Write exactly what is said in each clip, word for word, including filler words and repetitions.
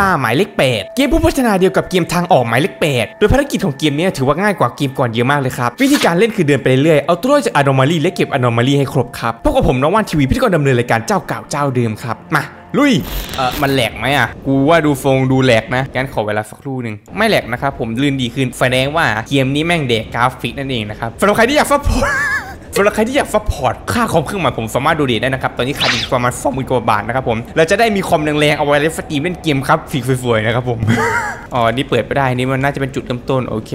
ลาหมายเลขแปดเกมผู้พัฒนาเดียวกับเกมทางออกหมายเลขแปดโดยภารกิจของเกมนี้ถือว่าง่ายกว่าเกมก่อนเยอะมากเลยครับวิธีการเล่นคือเดินไปเรื่อยๆเอาตัวรอดจากอะโนมาลีและเก็บอะโนมาลีให้ครบครับพวกกับผมน้องว่านทีวีพิธีกรดำเนินรายการเจ้าเก่าเจ้าเดิมครับมาลุยเออมันแหลกไหมอ่ะกูว่าดูฟงดูแหลกนะงั้นขอเวลาสักครู่หนึ่งไม่แหลกนะครับผมลื่นดีขึ้นแสดงว่าเกมนี้แม่งเด็กกราฟิกนั่นเองนะครับสำหรับใครที่อยากซัพพอร์ตสำหรับใครที่อยากซัพพอร์ตค่าคอมเครื่องใหม่ผมสามารถดูเดทได้นะครับตอนนี้ขาดอีกประมาณสองหมื่นกว่าบาทนะครับผมเราจะได้มีคอมแรงๆเอาไว้เล่นสตรีมเล่นเกมครับฟิกฟวยๆนะครับผมอ๋อนี่เปิดไม่ได้นี่มันน่าจะเป็นจุดเริ่มต้นโอเค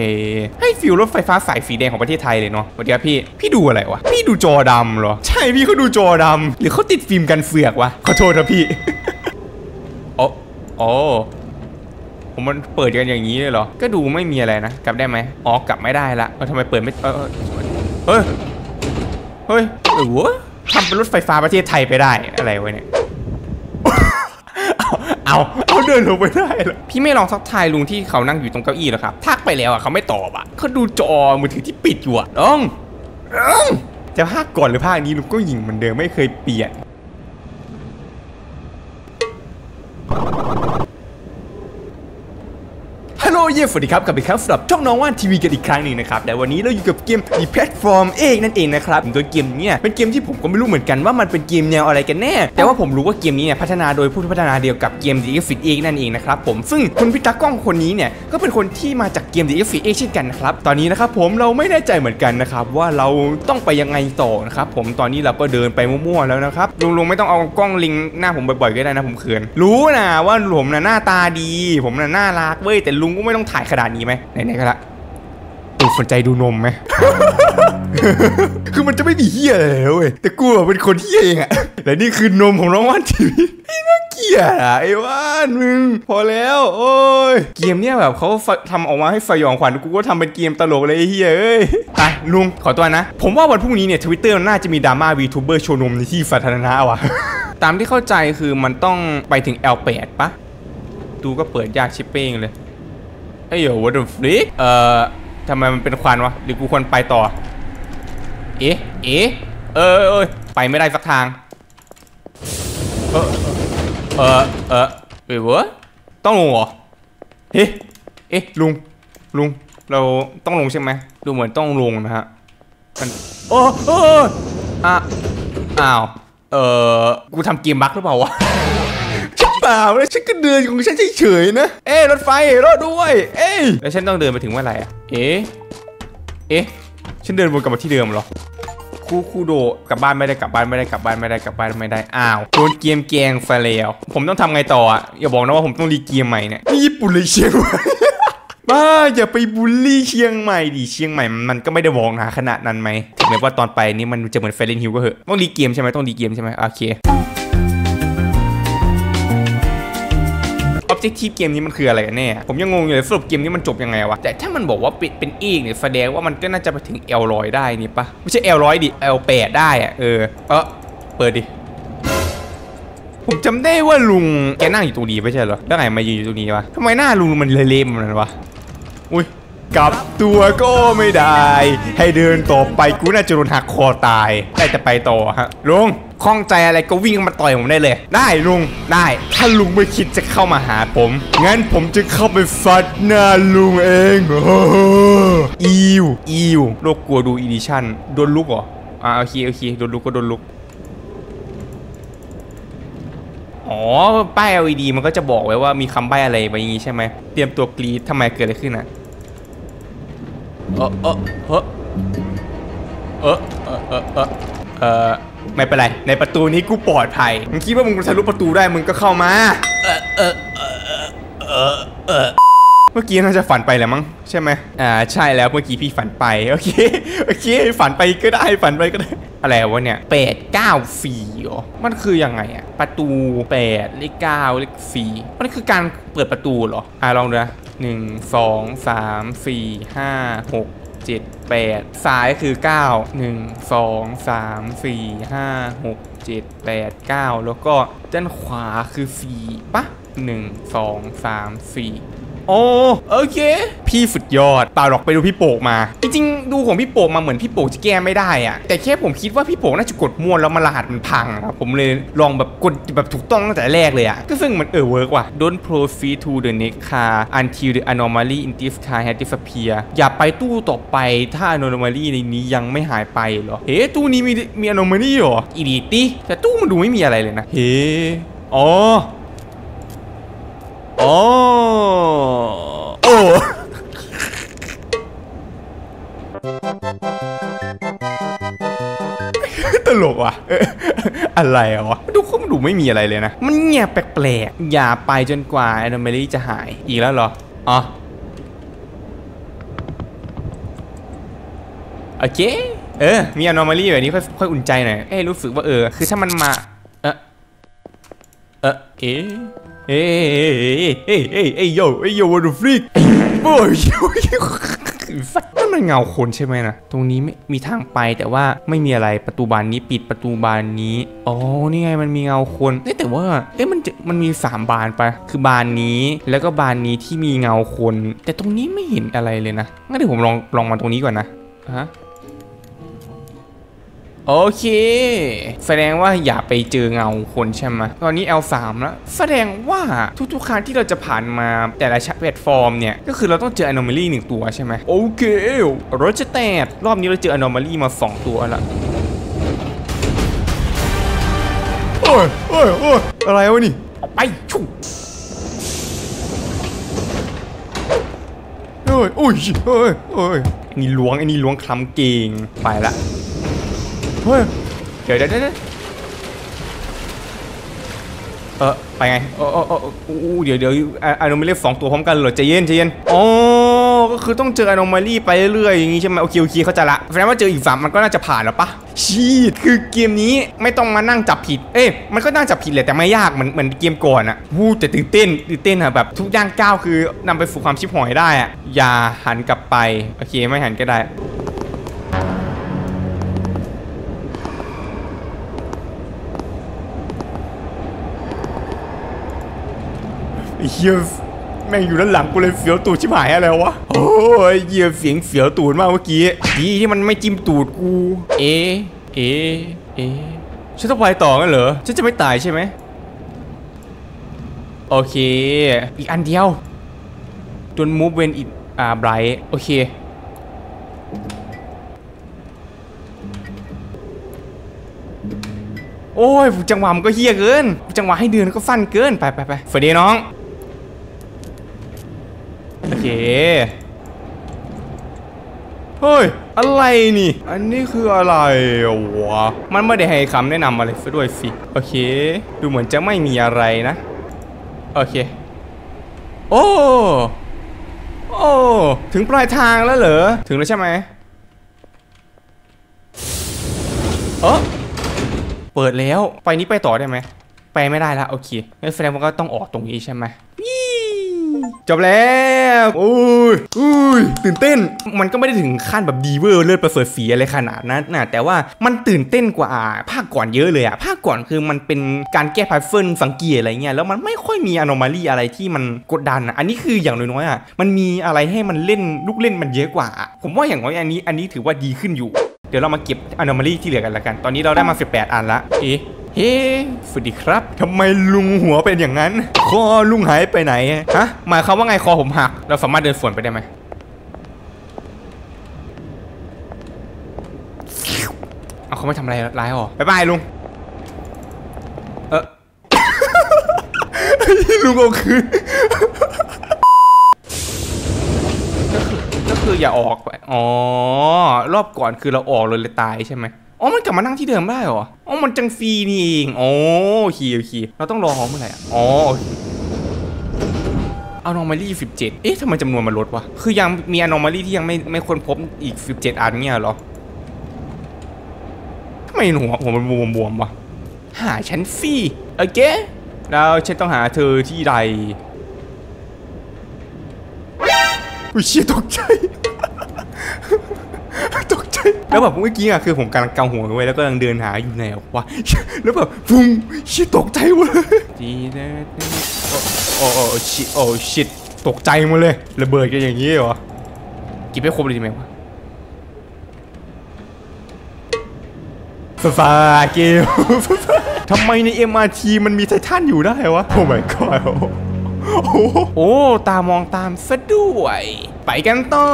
ให้ฟิวรถไฟฟ้าสายสีแดงของประเทศไทยเลยเนาะวันนี้พี่พี่ดูอะไรวะพี่ดูจอดำเหรอใช่พี่เขาดูจอดำหรือเขาติดฟิล์มกันเฟือกวะขอโทษนะพี่อ๋ออ๋อผมมันเปิดกันอย่างนี้เลยเหรอก็ดูไม่มีอะไรนะกลับได้ไหมอ๋อกลับไม่ได้ละทำไมเปิดไม่เฮ้ยเฮ้ยหรือวะทำเป็นรถไฟฟ้าประเทศไทยไปได้อะไรวะเนี่ยเอาเอาเดินลงไปได้หรอพี่ไม่ลองทักทายลุงที่เขานั่งอยู่ตรงเก้าอี้หรอครับทักไปแล้วอ่ะเขาไม่ตอบอ่ะเขาดูจอมือถือที่ปิดอยู่อ่ะน้องจะภาคก่อนหรือภาคนี้ลุงก็ยิงเหมือนเดิมไม่เคยเปลี่ยนฮัลโหลเย่สวัสดีครับกลับไปครับสำหรับช่องน้องว่านทีวีกันอีกครั้งหนึ่งนะครับแต่วันนี้เราอยู่กับเกม The Platform เองนั่นเองนะครับโดยเกมนี้เป็นเกมที่ผมก็ไม่รู้เหมือนกันว่ามันเป็นเกมแนวอะไรกันแน่แต่ว่าผมรู้ว่าเกมนี้เนี่ยพัฒนาโดยผู้พัฒนาเดียวกับเกม The Exit เองนั่นเองนะครับผมซึ่งคุณพิตากล้องคนนี้เนี่ยก็เป็นคนที่มาจากเกม The Exit เองเช่นกันนะครับตอนนี้นะครับผมเราไม่แน่ใจเหมือนกันนะครับว่าเราต้องไปยังไงต่อนะครับผมตอนนี้เราก็เดินไปมั่วๆแล้วนะครับลุงๆไม่ต้องเอากล้องลิงหน้าผมบ่อยๆก็ได้นะผมเขินรู้นะว่าผมน่ะหน้าตาดีผมน่ะน่ารักเว้ยแต่ลุงก็ไม่ต้องถ่ายขนาดนี้ไหมไหนๆก็ละดูสนใจดูนมไหม คือมันจะไม่มีเหี้ยเลยเว้ยแต่กูเป็นคนเหี้ยเองอะและนี่คือนมของน้องว่านทีวีไอ้น่าเกลียดอะไอ้ว่านมึงพอแล้วโอ้ยเกมเนี้ยแบบเขาทำออกมาให้สยองขวัญกูก็ทำเป็นเกมตลกเลยไอ้เหี้ยเอ้ยไปลุงขอตัวนะผมว่าวันพรุ่งนี้เนี่ยทวิตเตอร์น่าจะมีดราม่าวีทูเบอร์โชว์นมในที่สาธารณะว่ะตามที่เข้าใจคือมันต้องไปถึง แอล แปด ปะดูก็เปิดยากชิปเป้งเลยเอ้ย what the freak เอ่อทำไมมันเป็นควันวะหรือกูควรไปต่อเอ๊ะเอ๊ะเออเออไปไม่ได้สักทางเออเออเออเฮ้ยวะต้องลงเหรอเฮ้เอ๊ะลุงลุงเราต้องลงใช่ไหมดูเหมือนต้องลงนะฮะมันโอ้โอ้อ่ะอ้าวเออกูทำเกมบั๊กหรือเปล่าวะเปล่าแล้วฉันก็เดินของฉันเฉยๆนะเอ้รถไฟรถด้วยเอ้แล้วฉันต้องเดินไปถึงว่าอะไรอ่ะเอ๊ะเอ๊ะฉันเดินวนกลับมาที่เดิมหรอคู่คู่โดกลับบ้านไม่ได้กลับบ้านไม่ได้กลับบ้านไม่ได้กลับบ้านไม่ได้อ้าวโดนเกมแกงไฟแล้วผมต้องทำไงต่ออ่ะอย่าบอกนะว่าผมต้องรีเกมใหม่เนี่ยนี่ญี่ปุ่นเลยเชียงใหม่บ้าอย่าไปบูลลี่เชียงใหม่ดิเชียงใหม่มันก็ไม่ได้วองหาขนาดนั้นไหมถึงแม้ว่าตอนไปนี่มันจะเหมือนไฟเลนฮิวก็เหอะต้องรีเกมใช่ไหมต้องรีเกมใช่ไหมโอเคออบเจกทีฟเกมนี้มันคืออะไรกันแน่ผมยังงงอยู่เลยสรุปเกมนี้มันจบยังไงวะแต่ถ้ามันบอกว่าปิดเป็นเอกเนี่ยแสดงว่ามันก็น่าจะไปถึง แอล หนึ่งร้อยได้นี่ปะไม่ใช่ แอล หนึ่งร้อยดิ แอล แปดได้อะเออเออเปิดดิผมจำได้ว่าลุงแกนั่งอยู่ตรงนี้ไม่ใช่เหรอแล้วไงมายืนอยู่ตรงนี้วะทำไมหน้าลุงมันเละๆมันวะอุ้ยกลับตัวก็ไม่ได้ให้เดินต่อไปกูน่าจะโดนหักคอตายได้แต่ไปต่อฮะลุงคล่องใจอะไรก็วิ่งมาต่อยผมได้เลยได้ลุงได้ถ้าลุงไม่คิดจะเข้ามาหาผมงั้นผมจะเข้าไปฟัดหน้าลุงเองอิวอิวโลกกลัวดูอีดิชั่นโดนลุกเหรออ่าโอเคโอเคโดนลุกก็โดนลุกอ๋อป้าย แอล อี ดี มันก็จะบอกไว้ว่ามีคำใบ้อะไรแบบนี้ใช่ไหมเตรียมตัวกรีดทำไมเกิดอะไรขึ้นนะเออเออเออเออเออเออเออไม่เป็นไรในประตูนี้กูปลอดภัยมึงคิดว่ามึงทะลุประตูได้มึงก็เข้ามาเออเออเออเออเออเมื่อกี้น่าจะฝันไปแหละมั้งใช่ไหมอ่าใช่แล้วเมื่อกี้พี่ฝันไปโอเคโอเคฝันไปก็ได้ฝันไปก็ได้อะไรวะเนี่ยแปดเก้าสี่เหรอมันคือยังไงอะประตูแปดเลขเก้าเลขสี่มันคือการเปิดประตูเหรออ่าลองดูนะหนึ่งสองสามสี่ห้าหกเจ็ดแปดซ้ายคือเก้าหนึ่งสองสามสี่ห้าหกเจ็ดแปดเก้าแล้วก็ด้านขวาคือสี่ปะหนึ่งสองสามสี่ โอ้โอเคพี่สุดยอดเปล่าหรอกไปดูพี่โป่งมาจริงๆดูของพี่โป่งมาเหมือนพี่โป่งจะแก้ไม่ได้อะแต่แค่ผมคิดว่าพี่โป่งน่าจะกดม้วนแล้วมารหัสมันพังครับผมเลยลองแบบกดแบบถูกต้องตั้งแต่แรกเลยอะก็ซึ่งมันเออเวิร์กว่ะ Don't proceed to the next car until the anomaly in this car has disappeared อย่าไปตู้ต่อไปถ้า anomaly ในนี้ยังไม่หายไปเหรอเฮ้ตู้นี้มีมี anomaly เหรออีดิตี้แต่ตู้มันดูไม่มีอะไรเลยนะเฮ้อ๋อโอ้โอ้ตลกว่ะอะไรวะดูข้อมูลดูไม่มีอะไรเลยนะมันเงียบแปลกๆอย่าไปจนกว่า anomaly จะหายอีกแล้วเหรออ๋อโอเคเออมี anomaly แบบนี้ค่อยค่อยอุ่นใจหน่อยเอ้รู้สึกว่าเออคือถ้ามันมาเออเออเอเอ้เอ้เอ้เอ้โย่เอ้โย่วันดูฟรีกโอ้ยมันเงาคนใช่ไหมนะตรงนี้ไม่มีทางไปแต่ว่าไม่มีอะไรประตูบานนี้ปิดประตูบานนี้อ๋อนี่ไงมันมีเงาคนแต่ว่าเอ๊ะมันมันมีสามบานไปคือบานนี้แล้วก็บานนี้ที่มีเงาคนแต่ตรงนี้ไม่เห็นอะไรเลยนะงั้นเดี๋ยวผมลองลองมาตรงนี้ก่อนนะฮะโอเคแสดงว่าอย่าไปเจอเงาคนใช่ไหมตอนนี้ แอล สาม แล้วแสดงว่าทุกๆครั้งที่เราจะผ่านมาแต่ละแพลตฟอร์มเนี่ยก็คือเราต้องเจอ anomaly หนึ่งตัวใช่ไหมโอเครถจะแตกรอบนี้เราเจอ anomaly มาสองตัวละโอ้ยโอ้ยโอ้ยอะไรวะนี่เอาไปชุ่มโอ้ยโอ้ยโอ้ยโอ้ยนี่ล้วงไอ้นี่ล้วงคลำเก่งไปละเฮ้ยเดี๋ยวเดี๋ยวเดี๋ยวเออไปไงโอ้โอ้โอ้อู้เดี๋ยวเดี๋ยวอโนมาลีสองตัวพร้อมกันเหรอใจเย็นใจเย็นอ๋อก็คือต้องเจออโนมาลีไปเรื่อยอย่างงี้ใช่ไหมโอเคโอเคเข้าใจละแสดงว่าเจออีกสามมันก็น่าจะผ่านแล้วปะชีดคือเกมนี้ไม่ต้องมานั่งจับผิดเอ๊ะมันก็นั่งจับผิดแหละแต่ไม่ยากเหมือนเหมือนเกมก่อนอะวู้แต่ตื่นเต้นตื่นเต้นอะแบบทุกย่างก้าวคือนำไปสู่ความชิบหอยได้อะอย่าหันกลับไปโอเคไม่หันก็ได้เฮียแม่งอยู่ด้านหลังกูเลยเสียวตูดชิบหายอะไรวะโอ้ยเฮียเสียงเสียวตูดมากเมื่อกี้ดีที่มันไม่จิ้มตูดกูเอเอเอฉันต้องไปต่อกันเหรอฉันจะไม่ตายใช่ไหมโอเคอีกอันเดียวจนมูฟเวนอีกอ่าไบรท์โอเคโอ้ยจังหวะมันก็เฮียเกินจังหวะให้เดือนก็สั้นเกินไปไปไปสวัสดีน้องโอเคเฮ้ยอะไรนี่อันนี้คืออะไรวะมันไม่ได้ให้คำแนะนำอะไรซะด้วยสิโอเคดูเหมือนจะไม่มีอะไรนะโอเคโอ้โอ้ถึงปลายทางแล้วเหรอถึงแล้วใช่ไหมเออเปิดแล้วไปนี้ไปต่อได้ไหมไปไม่ได้ละโอเคงั้นแสดงว่าก็ต้องออกตรงนี้ใช่ไหมจบแล้วอุ้ยอุ้ยตื่นเต้นมันก็ไม่ได้ถึงขั้นแบบดีเวอร์เลือดประเสริฐฝีอะไรขนาดนั้นนะแต่ว่ามันตื่นเต้นกว่าภาคก่อนเยอะเลยอะภาคก่อนคือมันเป็นการแก้พัซเฟิลสังเกตอะไรเงี้ยแล้วมันไม่ค่อยมีอโนมาลีอะไรที่มันกดดันอะอันนี้คืออย่างน้อยๆอะมันมีอะไรให้มันเล่นลูกเล่นมันเยอะกว่าผมว่าอย่างน้อยอันนี้อันนี้ถือว่าดีขึ้นอยู่เดี๋ยวเรามาเก็บ anomaly ที่เหลือกันละกันตอนนี้เราได้มาสิบแปดอันละเอ๊ะเฮ้สวัสดีครับทำไมลุงหัวเป็นอย่างนั้นคอลุงหายไปไหนฮะหมายความว่าไงคอผมหักเราสามารถเดินสวนไปได้ไหมเอาเขาไม่ทำอะไรร้ายหรอบ๊ายบายลุงเออ ลุงเอาคืน ก็คืออย่าออกไปอ๋อรอบก่อนคือเราออกเลยเลยตายใช่ไหมอ๋อมันกลับมานั่งที่เดิมได้เหรออ๋อมันจังฟรีนี่เองโอ้ขี่ขี่เราต้องรอหอมเมื่อไหร่อ่ะอ๋ออโนมาลีสิบเจ็ดเอ๊ะทำไมจำนวนมันลดวะคือยังมีอโนมาลีที่ยังไม่ไม่ค้นพบอีกสิบเจ็ดอันเนี่ยเหรอทำไมหัวผมมันบวมบวมวะหาฉันฟรีโอเคแล้วฉันต้องหาเธอที่ใดอุ้ยเชี่ยตกใจตกใจแล้วแบบเมื่อกี้อะคือผมกำลังเกาหัวไว้แล้วก็กำลังเดินหาอยู่ไหนวะแล้วแบบฟุ้งเชี่ยตกใจวะโอ้โอ้ชิโอ้ชิ ตกใจหมดเลยระเบิดกันอย่างนี้เหรอกินไปครบเลยใช่ไหมวะสฟาเกลทำไมใน เอ็ม อาร์ ที มันมีไททันอยู่ได้วะโอ้ my god โอ้ตามองตามซะด้วยไปกันต่อ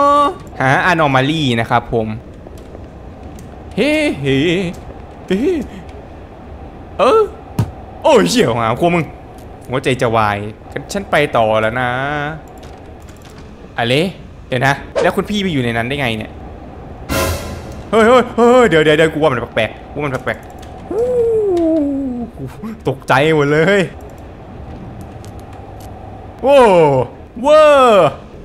หาอะนอมาลี่นะครับผมเฮ้เฮ้เฮ้เออโอ้ยเชี่ยวหาวครัวมึงหัวใจจะวายฉันไปต่อแล้วนะอะไรเดี๋ยวนะแล้วคุณพี่ไปอยู่ในนั้นได้ไงเนี่ยเฮ้ยเฮ้ยเฮ้ยเดี๋ยวเดี๋ยวเดี๋ยวกูว่ามันแปลกๆกูว่ามันแปลกๆตกใจหมดเลยโว้เว้อ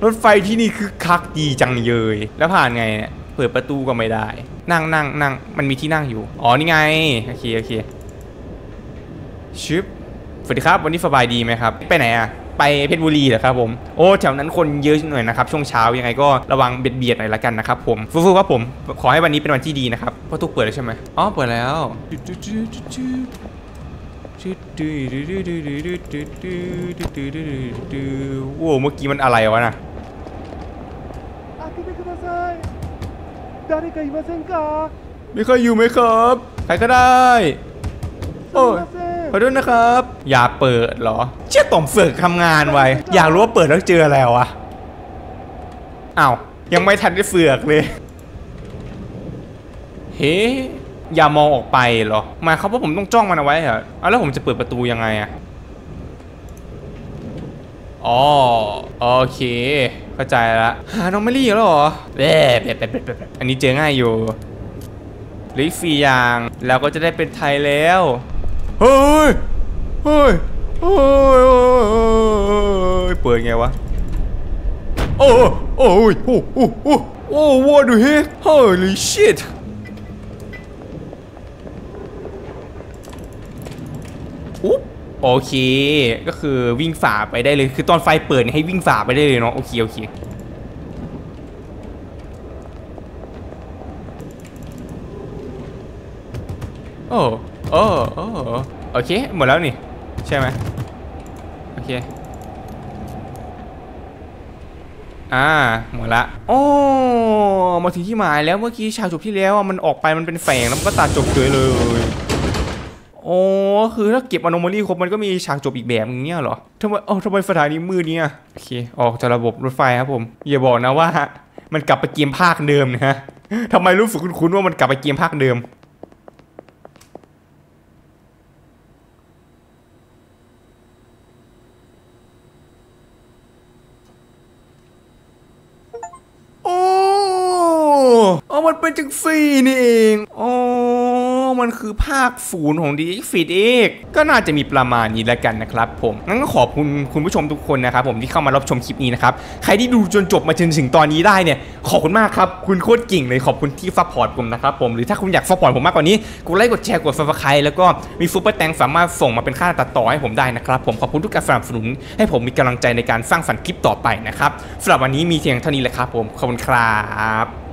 รถไฟที่นี่คือคักดีจังเยยแล้วผ่านไงเนี่ยเปิดประตูก็ไม่ได้นั่งนั่งนั่งมันมีที่นั่งอยู่อ๋อนี่ไงโอเคโอเคชิปสวัสดีครับวันนี้สบายดีไหมครับไปไหนอะไปเพชรบุรีเหรอครับผมโอ้แถวนั้นคนเยอะหน่อยนะครับช่วงเช้ายังไงก็ระวังเบียดเบียดหน่อยละกันนะครับผมฟูๆครับผมขอให้วันนี้เป็นวันที่ดีนะครับเพราะทุกเปิดแล้วใช่ไหมอ๋อเปิดแล้วโอ้เมื่อกี้มันอะไรวะนะมีใครอยู่ไหมครับใครก็ได้โอ้ขอโทษนะครับอย่าเปิดเหรอเชี่ยต่อมเสือกทำงานไว้อยากรู้ว่าเปิดแล้วเจออะไรวะอ้าวยังไม่ทันได้เสือกเลยเฮ้อย่ามองออกไปเหรอหมายความว่าผมต้องจ้องมันเอาไว้เหรอเอาแล้วผมจะเปิดประตูยังไงอะอ๋อโอเคเข้าใจละหาน้องไม่รีบแล้วเหรอเบ๊ะเบ๊ะเบ๊ะเบ๊ะอันนี้เจอง่ายอยู่ลิฟต์ฟรีอย่างแล้วก็จะได้เป็นไทยแล้วเฮ้ยเฮ้ยเฮ้ยเปิดไงวะโอ้โอ้ยโอ้โอ้โอ้โอ้ what the heck holy shit อุ๊บโอเคก็คือวิ่งฝ่าไปได้เลยคือตอนไฟเปิดให้วิ่งฝ่าไปได้เลยเนาะโอเคโอเคโอ้โอ้โอ้โอเคหมดแล้วนี่ใช่ไหมโอเคอ่าหมดละโอ้มาถึงที่หมายแล้วเมื่อกี้ฉากจบที่แล้วมันออกไปมันเป็นแฝงแล้วมันก็ตัดจบเลยเลยโอ้คือถ้าเก็บอโนมาลี่ครบมันก็มีฉากจบอีกแบบอย่างเงี้ยเหรอทำไมโอ้ทำไมสถานีมืดเนี่ยโอเคออกจากระบบรถไฟครับผมอย่าบอกนะว่ามันกลับไปเกมภาคเดิมนะฮะทำไมรู้สึกคุ้นๆว่ามันกลับไปเกมภาคเดิมมันเป็นจังซีนี่เองอ๋อมันคือภาคศูนย์ของ ดี เอ็กซ์ เอกก็น่าจะมีประมาณนี้แล้วกันนะครับผมงั้นก็ขอบคุณคุณผู้ชมทุกคนนะครับผมที่เข้ามารับชมคลิปนี้นะครับใครที่ดูจนจบมาจนถึงตอนนี้ได้เนี่ยขอบคุณมากครับคุณโคตรเก่งเลยขอบคุณที่ซัพพอร์ตผมนะครับผมหรือถ้าคุณอยากซัพพอร์ตผมมากกว่านี้กดไลค์กดแชร์กด Subscribe แล้วก็มีซุปเปอร์แตงสามารถส่งมาเป็นค่าตัดต่อให้ผมได้นะครับผมขอบคุณทุกการสนับสนุนให้ผมมีกำลังใจในการสร้างสรรค์คลิปต่อไปนะครับสำหรับวันนี้มีเพียงเท่านี้แหละครับผมขอบคุณครับ